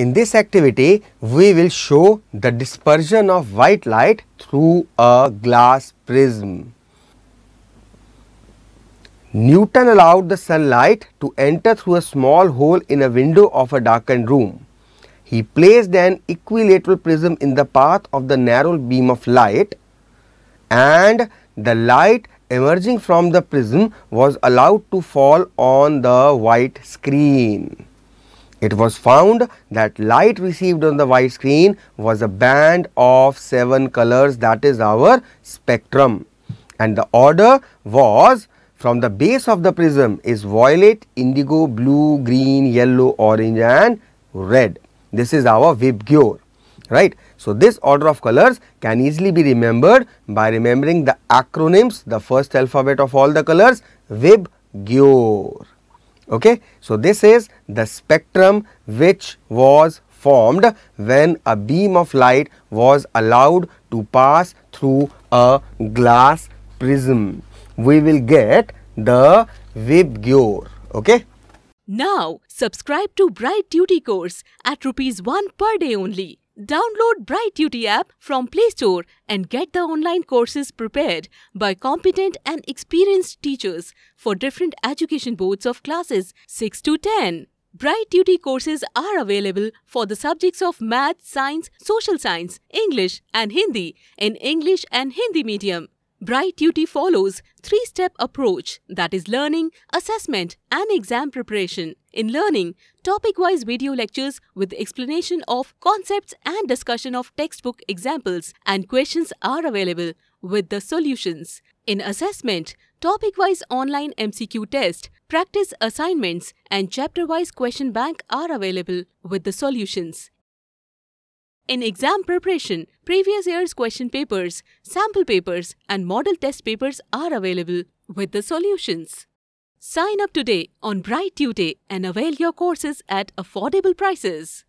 In this activity, we will show the dispersion of white light through a glass prism. Newton allowed the sunlight to enter through a small hole in a window of a darkened room. He placed an equilateral prism in the path of the narrow beam of light, and the light emerging from the prism was allowed to fall on the white screen. It was found that light received on the white screen was a band of 7 colors, that is our spectrum, and the order was from the base of the prism is violet, indigo, blue, green, yellow, orange and red. This is our VIBGYOR, right? So this order of colors can easily be remembered by remembering the acronyms, the first alphabet of all the colors, VIBGYOR. Okay, so this is the spectrum which was formed when a beam of light was allowed to pass through a glass prism. We will get the VIBGYOR. Okay. Now subscribe to Bright Tutee course at ₹1 per day only. Download Bright Tutee app from Play Store and get the online courses prepared by competent and experienced teachers for different education boards of classes 6 to 10. Bright Tutee courses are available for the subjects of Math, Science, Social Science, English and Hindi in English and Hindi medium. Bright Tutee follows three-step approach, that is learning, assessment and exam preparation. In learning, topic-wise video lectures with explanation of concepts and discussion of textbook examples and questions are available with the solutions. In assessment, topic-wise online MCQ test, practice assignments and chapter-wise question bank are available with the solutions. In exam preparation, previous year's question papers, sample papers and model test papers are available with the solutions. Sign up today on Bright Tutee and avail your courses at affordable prices.